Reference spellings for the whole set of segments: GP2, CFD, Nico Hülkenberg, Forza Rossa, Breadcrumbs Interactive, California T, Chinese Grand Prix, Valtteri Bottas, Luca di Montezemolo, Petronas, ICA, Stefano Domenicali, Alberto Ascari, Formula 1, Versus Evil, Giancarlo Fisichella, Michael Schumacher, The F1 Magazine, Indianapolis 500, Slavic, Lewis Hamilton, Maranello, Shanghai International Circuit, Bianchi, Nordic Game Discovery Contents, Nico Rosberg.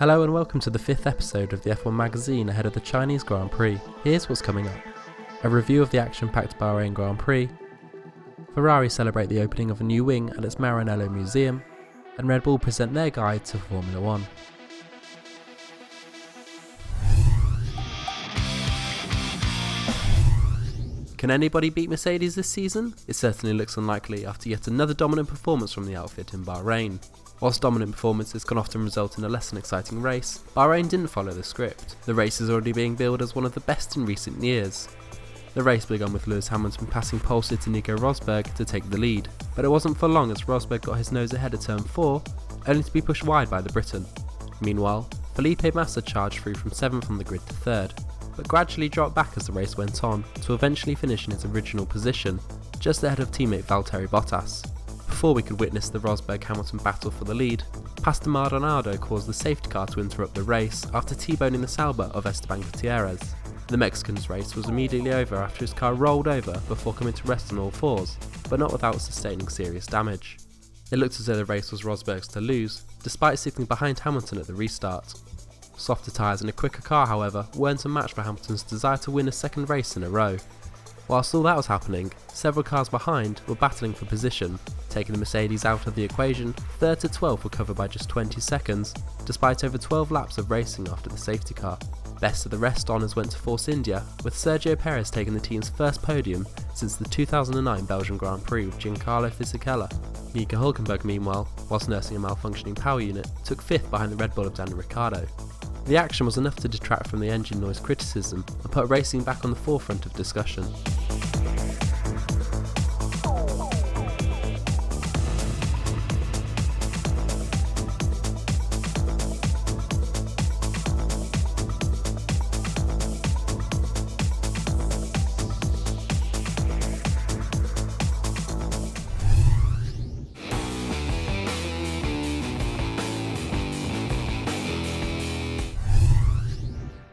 Hello and welcome to the 5th episode of the F1 Magazine ahead of the Chinese Grand Prix. Here's what's coming up. A review of the action-packed Bahrain Grand Prix. Ferrari celebrate the opening of a new wing at its Maranello Museum. And Red Bull present their guide to Formula 1. Can anybody beat Mercedes this season? It certainly looks unlikely after yet another dominant performance from the outfit in Bahrain. Whilst dominant performances can often result in a less than exciting race, Bahrain didn't follow the script. The race is already being billed as one of the best in recent years. The race began with Lewis Hamilton passing pole sitter Nico Rosberg to take the lead, but it wasn't for long as Rosberg got his nose ahead at turn 4, only to be pushed wide by the Briton. Meanwhile, Felipe Massa charged through from 7th on the grid to 3rd. But gradually dropped back as the race went on, to eventually finish in its original position, just ahead of teammate Valtteri Bottas. Before we could witness the Rosberg-Hamilton battle for the lead, Pastor Maldonado caused the safety car to interrupt the race after T-boning the Sauber of Esteban Gutierrez. The Mexican's race was immediately over after his car rolled over before coming to rest on all fours, but not without sustaining serious damage. It looked as though the race was Rosberg's to lose, despite sitting behind Hamilton at the restart. Softer tyres and a quicker car, however, weren't a match for Hamilton's desire to win a second race in a row. Whilst all that was happening, several cars behind were battling for position, taking the Mercedes out of the equation. 3rd to 12th were covered by just 20 seconds, despite over 12 laps of racing after the safety car. Best of the rest honours went to Force India, with Sergio Pérez taking the team's first podium since the 2009 Belgian Grand Prix with Giancarlo Fisichella. Nico Hülkenberg, meanwhile, whilst nursing a malfunctioning power unit, took 5th behind the Red Bull of Daniel Ricciardo. The action was enough to detract from the engine noise criticism and put racing back on the forefront of discussion.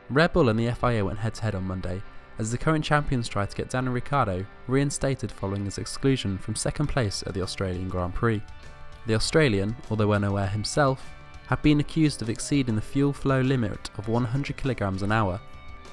Red Bull and the FIA went head-to-head on Monday, as the current champions tried to get Daniel Ricciardo reinstated following his exclusion from second place at the Australian Grand Prix. The Australian, although unaware himself, had been accused of exceeding the fuel flow limit of 100 kg an hour.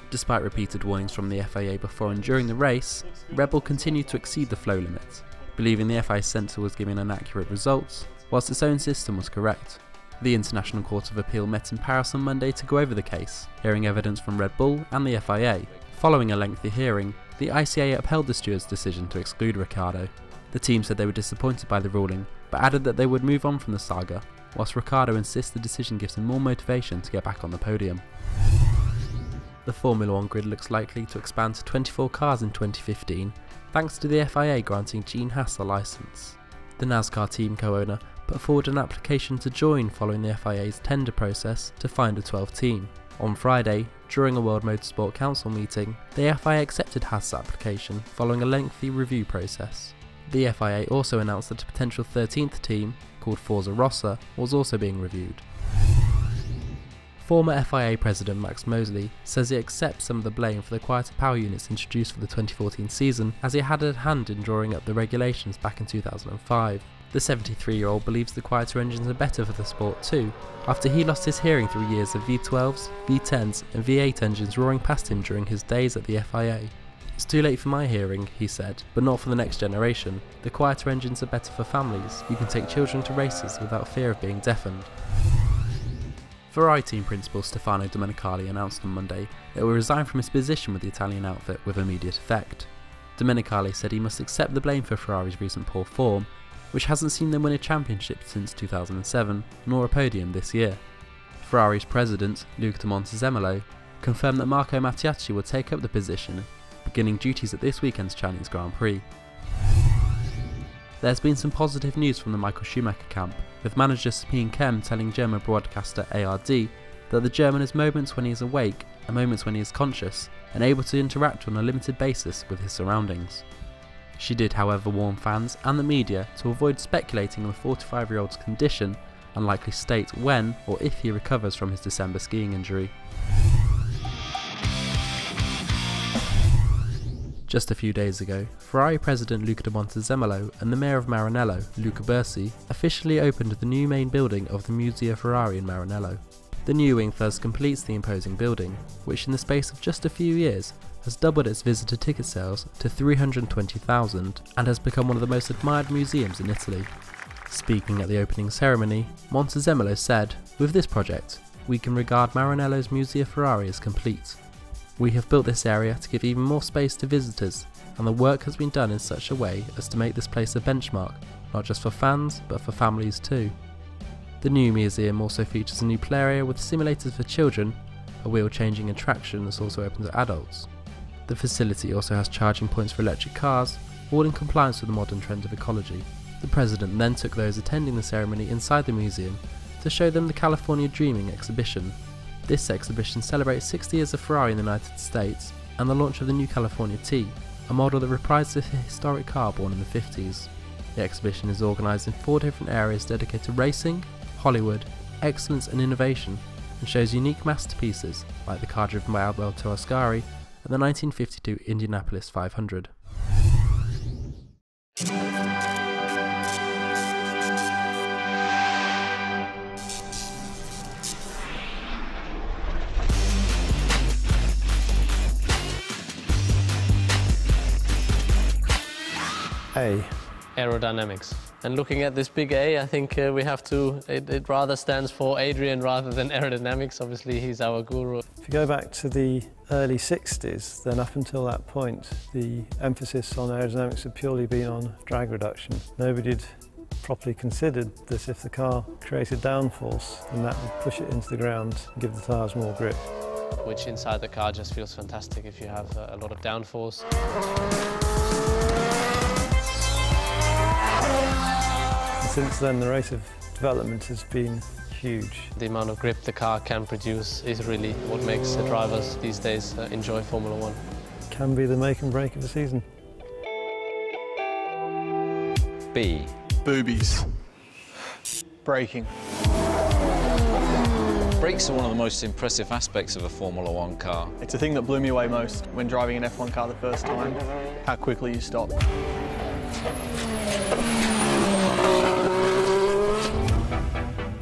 Despite repeated warnings from the FIA before and during the race, Red Bull continued to exceed the flow limit, believing the FIA sensor was giving inaccurate results, whilst its own system was correct. The International Court of Appeal met in Paris on Monday to go over the case, hearing evidence from Red Bull and the FIA. Following a lengthy hearing, the ICA upheld the stewards' decision to exclude Ricciardo. The team said they were disappointed by the ruling, but added that they would move on from the saga, whilst Ricciardo insists the decision gives him more motivation to get back on the podium. The Formula 1 grid looks likely to expand to 24 cars in 2015, thanks to the FIA granting Gene Haas a licence. The NASCAR team co-owner put forward an application to join following the FIA's tender process to find a 12th team. On Friday, during a World Motorsport Council meeting, the FIA accepted Haas's application following a lengthy review process. The FIA also announced that a potential 13th team, called Forza Rossa, was also being reviewed. Former FIA President Max Mosley says he accepts some of the blame for the quieter power units introduced for the 2014 season, as he had a hand in drawing up the regulations back in 2005. The 73-year-old believes the quieter engines are better for the sport too, after he lost his hearing through years of V12s, V10s and V8 engines roaring past him during his days at the FIA. "It's too late for my hearing," he said, "but not for the next generation. The quieter engines are better for families. You can take children to races without fear of being deafened." Ferrari team principal Stefano Domenicali announced on Monday that he will resign from his position with the Italian outfit with immediate effect. Domenicali said he must accept the blame for Ferrari's recent poor form, which hasn't seen them win a championship since 2007, nor a podium this year. Ferrari's president, Luca di Montezemolo, confirmed that Marco Mattiacci will take up the position, beginning duties at this weekend's Chinese Grand Prix. There's been some positive news from the Michael Schumacher camp, with manager Sabine Kehm telling German broadcaster ARD that the German has moments when he is awake and moments when he is conscious and able to interact on a limited basis with his surroundings. She did, however, warn fans and the media to avoid speculating on the 45-year-old's condition and likely state when or if he recovers from his December skiing injury. Just a few days ago, Ferrari president Luca di Montezemolo and the mayor of Maranello, Luca Bersi, officially opened the new main building of the Museo Ferrari in Maranello. The new wing thus completes the imposing building, which in the space of just a few years has doubled its visitor ticket sales to 320,000 and has become one of the most admired museums in Italy. Speaking at the opening ceremony, Montezemolo said, "With this project, we can regard Maranello's Museo Ferrari as complete. We have built this area to give even more space to visitors, and the work has been done in such a way as to make this place a benchmark, not just for fans, but for families too." The new museum also features a new play area with simulators for children, a wheel-changing attraction that's also open to adults. The facility also has charging points for electric cars, all in compliance with the modern trend of ecology. The president then took those attending the ceremony inside the museum to show them the California Dreaming exhibition. This exhibition celebrates 60 years of Ferrari in the United States and the launch of the new California T, a model that reprises the historic car born in the 50s. The exhibition is organised in 4 different areas dedicated to racing, Hollywood, excellence and innovation, and shows unique masterpieces like the car driven by Alberto Ascari and the 1952 Indianapolis 500. Hey. Aerodynamics. And looking at this big A, I think we have to, it rather stands for Adrian rather than aerodynamics. Obviously, he's our guru. If you go back to the early 60s, then up until that point, the emphasis on aerodynamics had purely been on drag reduction. Nobody had properly considered that if the car created downforce, then that would push it into the ground and give the tyres more grip. Which inside the car just feels fantastic if you have a lot of downforce. Since then, the rate of development has been huge. The amount of grip the car can produce is really what makes the drivers these days enjoy Formula 1. It can be the make and break of the season. B. Boobies. Braking. Brakes are one of the most impressive aspects of a Formula 1 car. It's the thing that blew me away most when driving an F1 car the first time, how quickly you stop.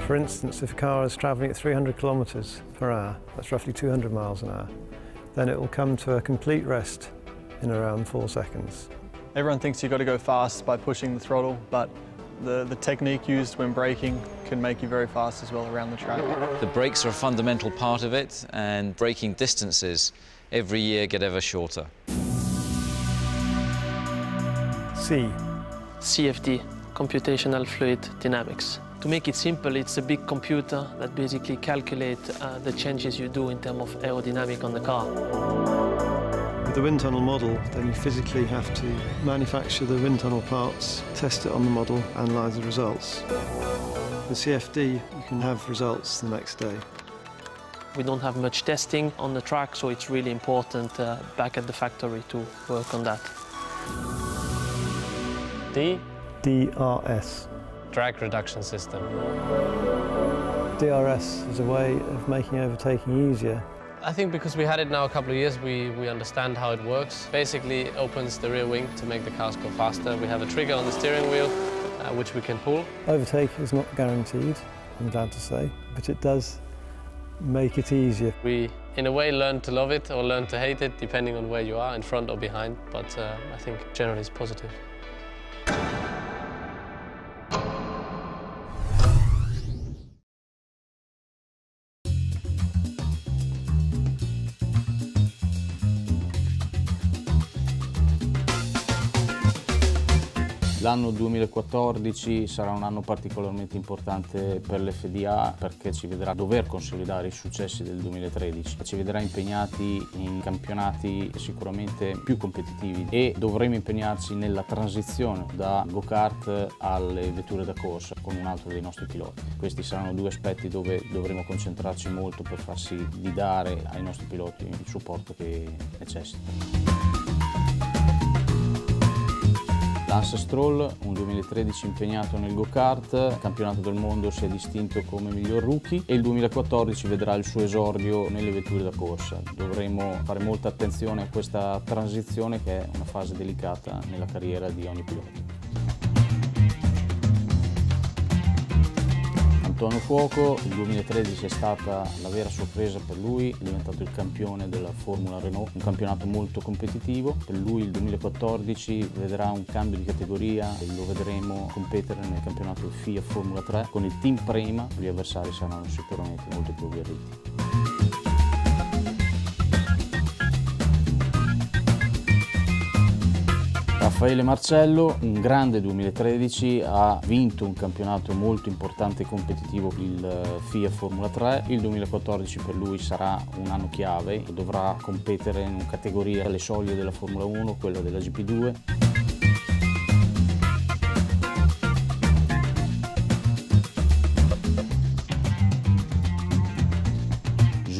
For instance, if a car is travelling at 300 kilometres per hour, that's roughly 200 miles an hour, then it will come to a complete rest in around 4 seconds. Everyone thinks you've got to go fast by pushing the throttle, but the technique used when braking can make you very fast as well around the track. The brakes are a fundamental part of it, and braking distances every year get ever shorter. C. CFD, computational fluid dynamics. To make it simple, it's a big computer that basically calculates the changes you do in terms of aerodynamic on the car. With the wind tunnel model, then you physically have to manufacture the wind tunnel parts, test it on the model, analyse the results. With CFD, you can have results the next day. We don't have much testing on the track, so it's really important back at the factory to work on that. DRS. Drag reduction system. DRS is a way of making overtaking easier. I think because we had it now a couple of years, we understand how it works. Basically, it opens the rear wing to make the cars go faster. We have a trigger on the steering wheel, which we can pull. Overtake is not guaranteed, I'm glad to say, but it does make it easier. We, in a way, learn to love it or learn to hate it, depending on where you are, in front or behind, but I think generally it's positive. L'anno 2014 sarà un anno particolarmente importante per l'FIA perché ci vedrà dover consolidare i successi del 2013. Ci vedrà impegnati in campionati sicuramente più competitivi e dovremo impegnarci nella transizione da go-kart alle vetture da corsa con un altro dei nostri piloti. Questi saranno 2 aspetti dove dovremo concentrarci molto per far sì di dare ai nostri piloti il supporto che necessitano. Lance Stroll, un 2013 impegnato nel go-kart, campionato del mondo si è distinto come miglior rookie e il 2014 vedrà il suo esordio nelle vetture da corsa. Dovremo fare molta attenzione a questa transizione che è una fase delicata nella carriera di ogni pilota. intorno fuoco, il 2013 è stata la vera sorpresa per lui, è diventato il campione della Formula Renault, un campionato molto competitivo. Per lui il 2014 vedrà un cambio di categoria e lo vedremo competere nel campionato FIA Formula 3 con il team Prema, gli avversari saranno sicuramente molto più guerriti. Raffaele Marcello, un grande 2013, ha vinto un campionato molto importante e competitivo, il FIA Formula 3. Il 2014 per lui sarà un anno chiave, dovrà competere in una categoria alle soglie della Formula 1, quella della GP2.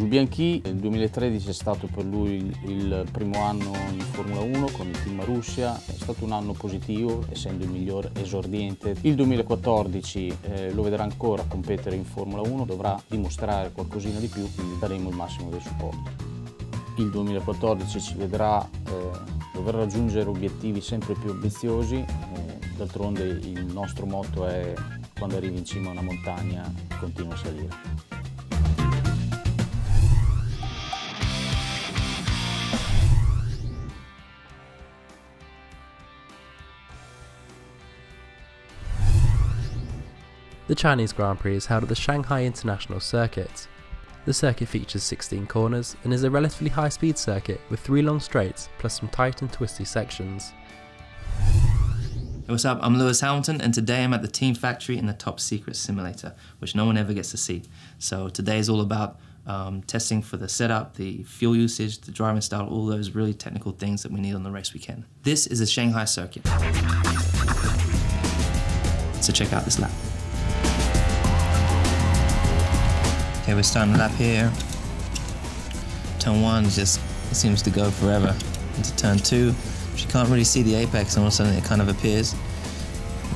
Bianchi, il 2013 è stato per lui il primo anno in Formula 1 con il team Russia, è stato un anno positivo essendo il miglior esordiente. Il 2014 lo vedrà ancora competere in Formula 1, dovrà dimostrare qualcosina di più, quindi daremo il massimo del supporto. Il 2014 ci vedrà dover raggiungere obiettivi sempre più ambiziosi, d'altronde il nostro motto è quando arrivi in cima a una montagna continua a salire. The Chinese Grand Prix is held at the Shanghai International Circuit. The circuit features 16 corners and is a relatively high-speed circuit with 3 long straights plus some tight and twisty sections. Hey, what's up? I'm Lewis Hamilton and today I'm at the Team Factory in the Top Secret Simulator, which no one ever gets to see. So today is all about testing for the setup, the fuel usage, the driving style, all those really technical things that we need on the race weekend. This is the Shanghai circuit. So check out this lap. Okay, we're starting the lap here. Turn 1 just seems to go forever. Into turn 2, you can't really see the apex and all of a sudden it kind of appears.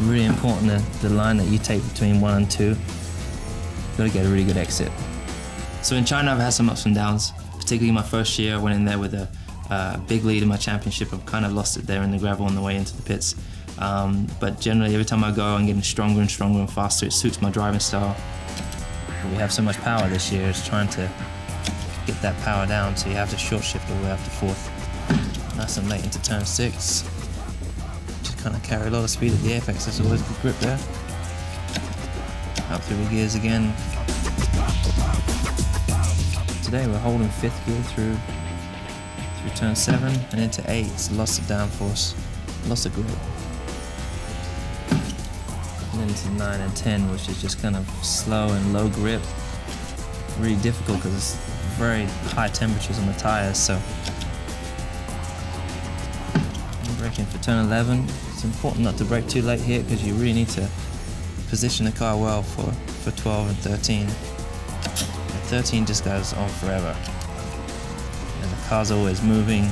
Really important the line that you take between 1 and 2. You've got to get a really good exit. So in China I've had some ups and downs, particularly my first year I went in there with a big lead in my championship. I've kind of lost it there in the gravel on the way into the pits. But generally every time I go I'm getting stronger and stronger and faster. It suits my driving style. We have so much power this year, it's trying to get that power down, so you have to short shift all the way up to 4th. Nice and late into turn 6. Just kind of carry a lot of speed at the apex, there's always good grip there. Up through the gears again. Today we're holding 5th gear through turn 7 and into 8. It's lots of downforce, lots of grip. Into 9 and 10, which is just kind of slow and low grip. Really difficult because it's very high temperatures on the tires, so. Braking for turn 11. It's important not to brake too late here because you really need to position the car well for 12 and 13. And 13 just goes on forever. And the car's always moving.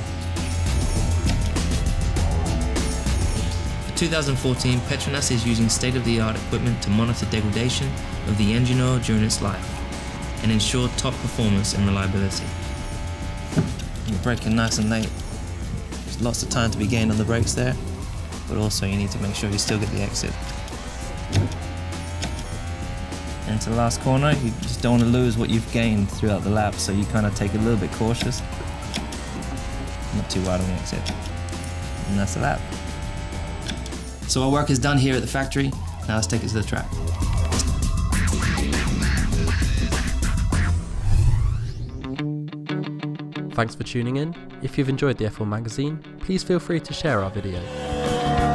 2014, Petronas is using state-of-the-art equipment to monitor degradation of the engine oil during its life and ensure top performance and reliability. You're braking nice and late. There's lots of time to be gained on the brakes there, but also you need to make sure you still get the exit. And to the last corner, you just don't want to lose what you've gained throughout the lap, so you kind of take it a little bit cautious. Not too wide on the exit. And that's the lap. So our work is done here at the factory, now let's take it to the track. Thanks for tuning in. If you've enjoyed the F1 magazine, please feel free to share our video.